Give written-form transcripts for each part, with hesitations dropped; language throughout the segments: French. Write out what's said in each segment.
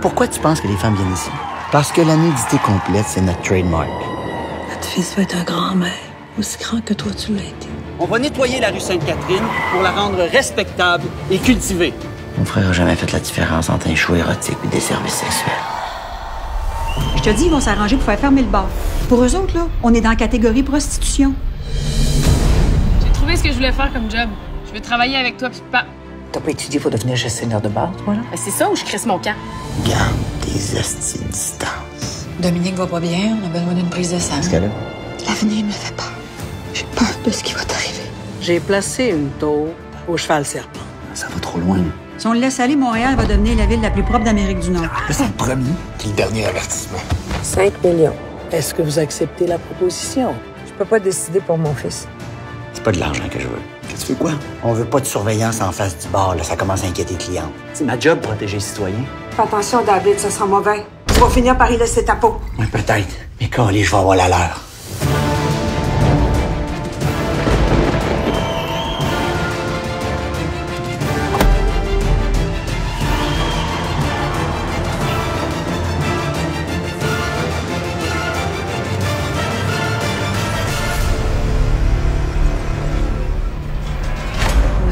Pourquoi tu penses que les femmes viennent ici? Parce que la nudité complète, c'est notre trademark. Notre fils va être un grand-mère, aussi grand que toi tu l'as été. On va nettoyer la rue Sainte-Catherine pour la rendre respectable et cultivée. Mon frère n'a jamais fait la différence entre un show érotique et des services sexuels. Je te dis, ils vont s'arranger pour faire fermer le bar. Pour eux autres, là, on est dans la catégorie prostitution. J'ai trouvé ce que je voulais faire comme job. Je veux travailler avec toi pis pas. T'as pas étudié pour devenir gestionnaire de bar, toi, là? Ben, c'est ça où je crisse mon camp. Garde tes hosties de distance. Dominique va pas bien, on a besoin d'une prise de sang. Qu'est-ce qu'elle a? L'avenir me fait peur. J'ai peur de ce qui va t'arriver. J'ai placé une tour au Cheval Serpent. Ça va trop loin, là. Si on le laisse aller, Montréal va devenir la ville la plus propre d'Amérique du Nord. C'est le premier et le dernier avertissement. 5 millions. Est-ce que vous acceptez la proposition? Je peux pas décider pour mon fils. C'est pas de l'argent que je veux. Qu'est-ce que tu veux, quoi? On veut pas de surveillance en face du bar, là. Ça commence à inquiéter les clients. C'est ma job, protéger les citoyens. Fais attention, David, ça sera mauvais. Tu vas finir par y laisser ta peau. Oui, peut-être. Mais quand allez, je vais avoir la leur.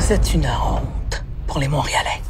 C'est une honte pour les Montréalais.